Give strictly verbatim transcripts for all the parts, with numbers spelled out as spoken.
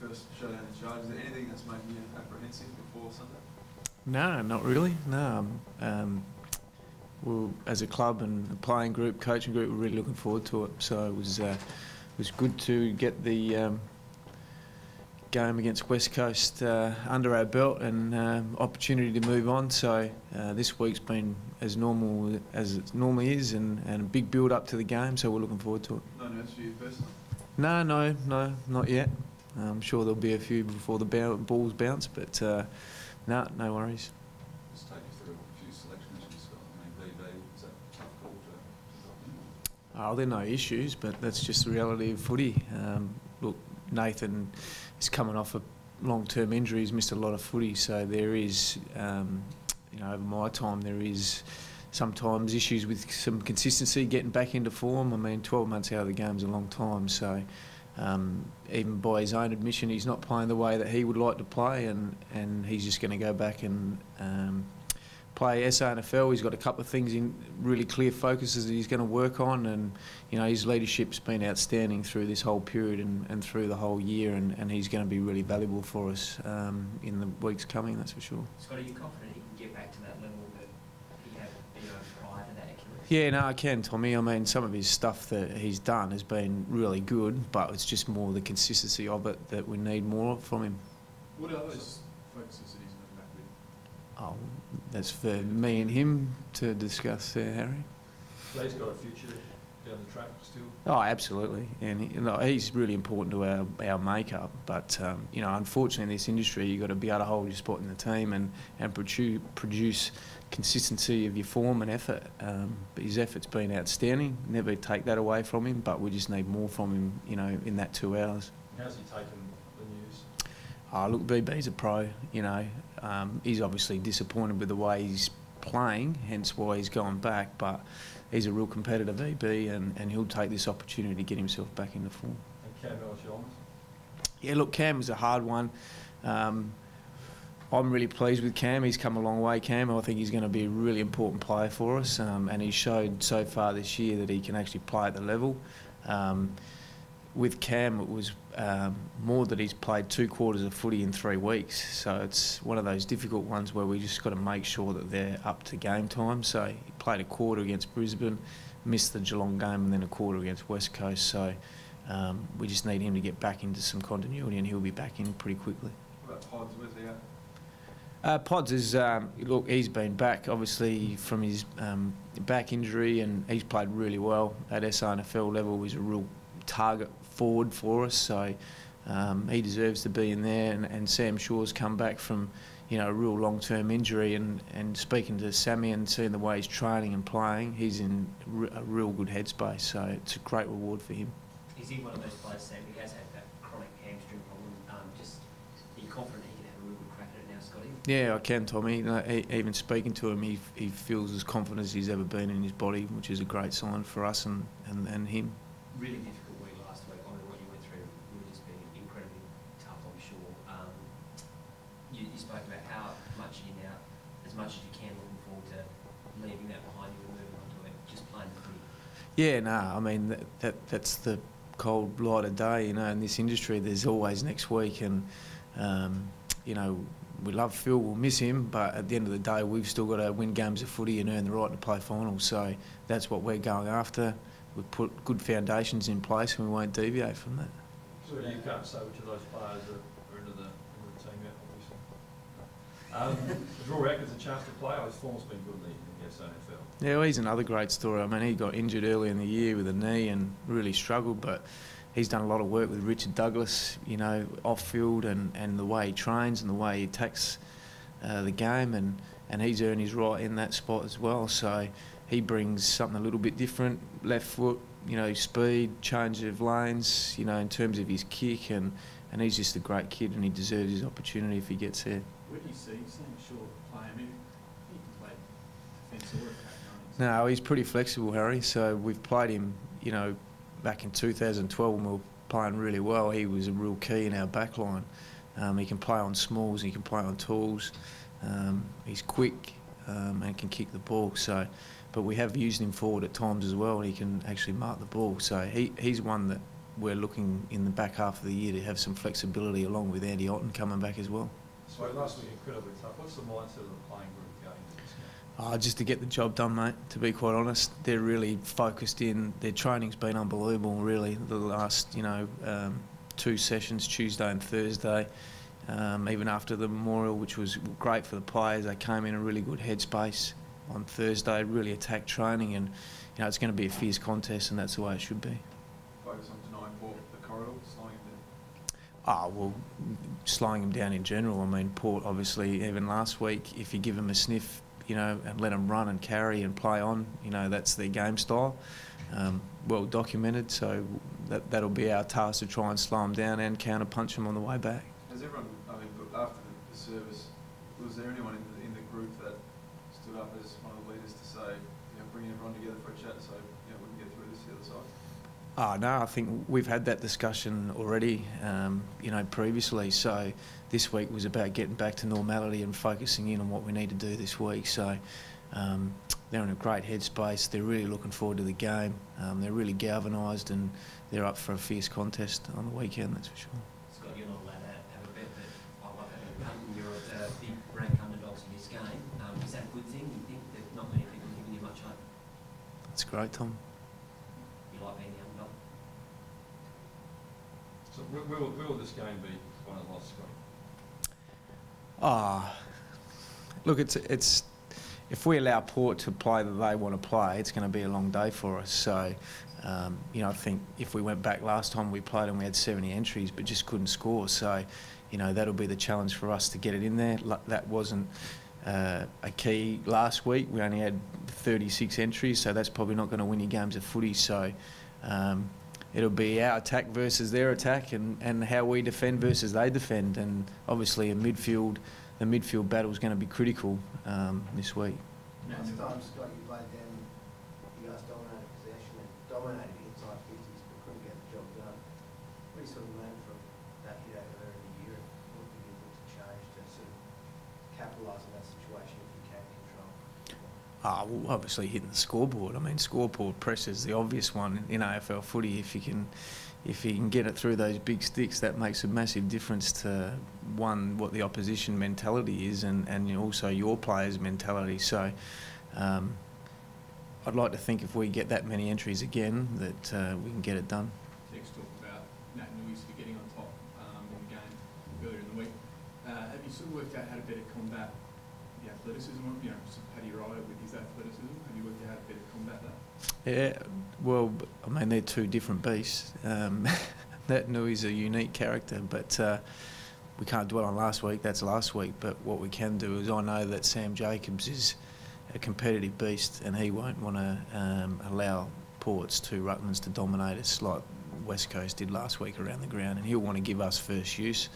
first showdown in charge, is there anything that's making you apprehensive before Sunday? No, not really. No, um, well, as a club and the playing group, coaching group, we're really looking forward to it. So it was, uh, it was good to get the um, game against West Coast uh, under our belt and um, opportunity to move on. So uh, this week's been as normal as it normally is, and, and a big build up to the game. So we're looking forward to it. No nerves for you personally? No, no, no, not yet. I'm sure there'll be a few before the balls bounce, but uh, no, no worries. Just take you through a few selection issues, Scott. I mean, B B, is that a tough call to, to drop in? Oh, there are no issues, but that's just the reality of footy. Um, look, Nathan is coming off a long-term injury. He's missed a lot of footy, so there is, um, you know, over my time, there is sometimes issues with some consistency, getting back into form. I mean, twelve months out of the game is a long time, so um, even by his own admission, he's not playing the way that he would like to play, and, and he's just going to go back and um, play S A N F L. He's got a couple of things in really clear focuses that he's going to work on, and you know, his leadership's been outstanding through this whole period and, and through the whole year, and, and he's going to be really valuable for us um, in the weeks coming, that's for sure. Scott, are you confident he can get back to that level? Yeah, no, I can, Tommy. I mean, some of his stuff that he's done has been really good, but it's just more the consistency of it that we need more from him. What are those focuses that he's not back with? Oh, that's for me and him to discuss there, Harry. So he's got a future down the track still? Oh, absolutely. And you know, he's really important to our, our make-up, but, um, you know, unfortunately in this industry you've got to be able to hold your spot in the team and, and produce... produce consistency of your form and effort, um, but his effort's been outstanding. Never take that away from him, but we just need more from him, you know, in that two hours. How's he taken the news? Oh, look, B B's a pro, you know. Um, he's obviously disappointed with the way he's playing, hence why he's gone back, but he's a real competitor, B B, and, and he'll take this opportunity to get himself back into form. And Cam Ellis-Young? Yeah, look, Cam was a hard one. Um, I'm really pleased with Cam. He's come a long way, Cam. I think he's going to be a really important player for us, um, and he showed so far this year that he can actually play at the level. Um, with Cam, it was um, more that he's played two quarters of footy in three weeks, so it's one of those difficult ones where we just got to make sure that they're up to game time. So he played a quarter against Brisbane, missed the Geelong game, and then a quarter against West Coast. So um, we just need him to get back into some continuity, and he'll be back in pretty quickly. What about Pods? Where's he at? Uh, Pods is, um, look, he's been back, obviously, from his um, back injury, and he's played really well at S A N F L level. He's a real target forward for us, so um, he deserves to be in there. And, and Sam Shaw's come back from, you know, a real long-term injury, and, and speaking to Sammy and seeing the way he's training and playing, he's in a real good headspace, so it's a great reward for him. Is he one of those players, Sam, who has had that chronic hamstring problem? Um, just be confident he can have a real good crack at it now, Scotty? Yeah, I can, Tommy. No, he, even speaking to him, he, he feels as confident as he's ever been in his body, which is a great sign for us and, and, and him. Really difficult week last week. I mean, what you went through would just be incredibly tough, I'm sure. Um, you, you spoke about how much you now, as much as you can, looking forward to leaving that behind you and moving on to it, just playing the footy. Yeah, no, nah, I mean, that, that that's the cold light of day, you know, in this industry. There's always next week, and, um, you know, we love Phil, we'll miss him, but at the end of the day, we've still got to win games of footy and earn the right to play finals. So that's what we're going after. We've put good foundations in place, and we won't deviate from that. So you can't say which of those players are, are into the, into the team yet, obviously. Um, Is Rory Atkins a chance to play? His form's been good in the S A N F L. Yeah, well, he's another great story. I mean, he got injured early in the year with a knee and really struggled, but he's done a lot of work with Richard Douglas, you know, off-field, and, and the way he trains and the way he attacks uh, the game, and, and he's earned his right in that spot as well. So he brings something a little bit different, left foot, you know, speed, change of lanes, you know, in terms of his kick, and, and he's just a great kid, and he deserves his opportunity if he gets there. Where do you see Sam Shaw play? I mean, he can play defence or attack. No, he's pretty flexible, Harry, so we've played him, you know, back in two thousand twelve when we were playing really well. He was a real key in our back line. Um, he can play on smalls, he can play on talls, um, he's quick um, and can kick the ball. So, but we have used him forward at times as well, and he can actually mark the ball. So he, he's one that we're looking in the back half of the year to have some flexibility along with Andy Otten coming back as well. So last week incredibly tough. What's the mindset of the playing group going into this game? Uh, just to get the job done, mate, to be quite honest. They're really focused in. Their training's been unbelievable, really, the last, you know, um, two sessions, Tuesday and Thursday. Um, even after the Memorial, which was great for the players, they came in a really good headspace on Thursday, really attacked training, and you know, it's going to be a fierce contest, and that's the way it should be. Focus on denying Port, the corridor, slowing them down? Ah, oh, well, slowing them down in general. I mean, Port, obviously, even last week, if you give them a sniff, you know, and let them run and carry and play on, you know, that's their game style. Um, well documented, so that, that'll be our task to try and slow them down and counter-punch them on the way back. Has everyone, I mean, after the service, was there anyone in the, in the group that stood up as one of the leaders to say, you know, bring everyone together for a chat so, you know, we can get through this the other side? Ah, no, I think we've had that discussion already, um, you know, previously. So this week was about getting back to normality and focusing in on what we need to do this week. So um, they're in a great headspace. They're really looking forward to the game. Um, they're really galvanised, and they're up for a fierce contest on the weekend, that's for sure. Scott, you're not allowed to have a bet, but I love having you're a big rank underdogs in this game. Um, is that a good thing? Do you think that not many people are giving you much hope? That's great, Tom. You like being the underdog? So will, will this game be won or lost, Scott? Ah, look, it's it's. If we allow Port to play that they want to play, it's going to be a long day for us. So, um, you know, I think if we went back last time we played and we had seventy entries but just couldn't score. So, you know, that'll be the challenge for us to get it in there. That wasn't uh, a key last week. We only had thirty-six entries, so that's probably not going to win your games of footy. So um, it'll be our attack versus their attack, and, and how we defend versus they defend. And obviously in midfield, the midfield battle is going to be critical um, this week. Last time, Scott, you played them, you guys dominated possession and dominated inside fifties but couldn't get the job done. What do you sort of learn from that hit over there in the year? What do you look to change to sort of capitalise on that situation if you can control? Ah, well, obviously hitting the scoreboard. I mean, scoreboard press is the obvious one in A F L footy. If you can... If he can get it through those big sticks, that makes a massive difference to, one, what the opposition mentality is, and, and also your players' mentality. So um, I'd like to think if we get that many entries again that uh, we can get it done. Tex talked about Nat Nui's getting on top um, in the game earlier in the week. Uh, have you sort of worked out how to better combat the athleticism? You know, Paddy Ryder with his athleticism, have you worked out how to better combat that? Yeah, well, I mean, they're two different beasts. Um, that Nui's a unique character, but uh, we can't dwell on last week. That's last week. But what we can do is I know that Sam Jacobs is a competitive beast, and he won't want to um, allow Ports to Ruckmans to dominate us like West Coast did last week around the ground, and he'll want to give us first use,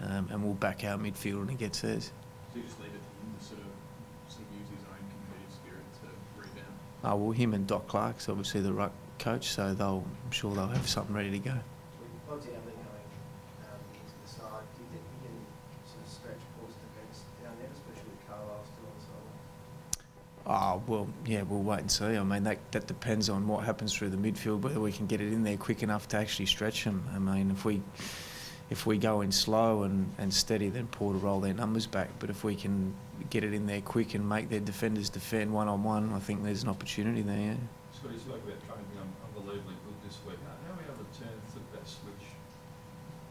um, and we'll back our midfield when he gets theirs. So you just leave it to him to sort of, sort of use his own competitive spirit to rebound? Oh, well, him and Doc Clark's obviously the ruck coach, so they'll, I'm sure they'll have something ready to go. Obviously, going into the side, do you think you can sort of stretch Port's defence down there, especially with Carlisle still on the sideline? Oh, well, yeah, we'll wait and see. I mean, that, that depends on what happens through the midfield, whether we can get it in there quick enough to actually stretch them. I mean, if we... If we go in slow and, and steady, then Port will roll their numbers back. But if we can get it in there quick and make their defenders defend one-on-one, I think there's an opportunity there, yeah. Scott, you spoke about training being unbelievably good this week. How are we able to turn through that switch?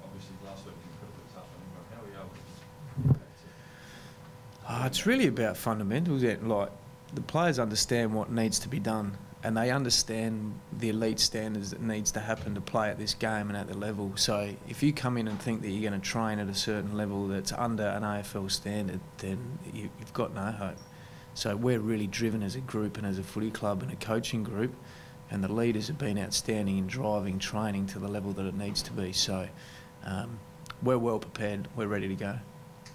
Obviously, last week was incredibly tough. How are we able to do that? Oh, it's really about fundamentals. Like, the players understand what needs to be done, and they understand the elite standards that needs to happen to play at this game and at the level. So if you come in and think that you're going to train at a certain level that's under an A F L standard, then you've got no hope. So we're really driven as a group and as a footy club and a coaching group, and the leaders have been outstanding in driving training to the level that it needs to be. So um, we're well prepared, we're ready to go.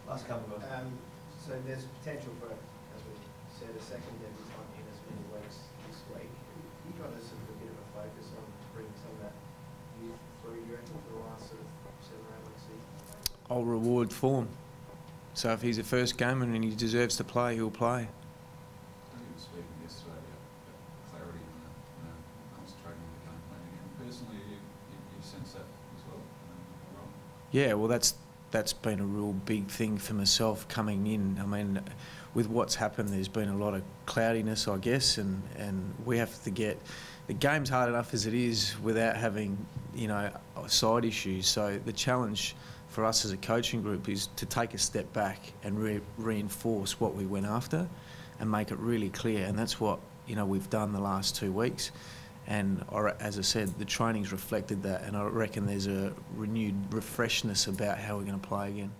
Last couple of um, So there's potential for, as we said, a second every time in as many weeks. You've got a sort of a bit of a focus on bringing some of that youth through, you reckon, for the last sort of seven or eight weeks season? I'll reward form. So if he's a first gamer and he deserves to play, he'll play. I think you were speaking yesterday about clarity and concentrating on the game plan again. Personally, you, you, you sense that as well? Yeah, well, that's that's been a real big thing for myself coming in. I mean, with what's happened, there's been a lot of cloudiness, I guess, and, and we have to get... The game's hard enough as it is without having, you know, side issues. So the challenge for us as a coaching group is to take a step back and re reinforce what we went after and make it really clear. And that's what, you know, we've done the last two weeks. And as I said, the training's reflected that, and I reckon there's a renewed refreshness about how we're going to play again.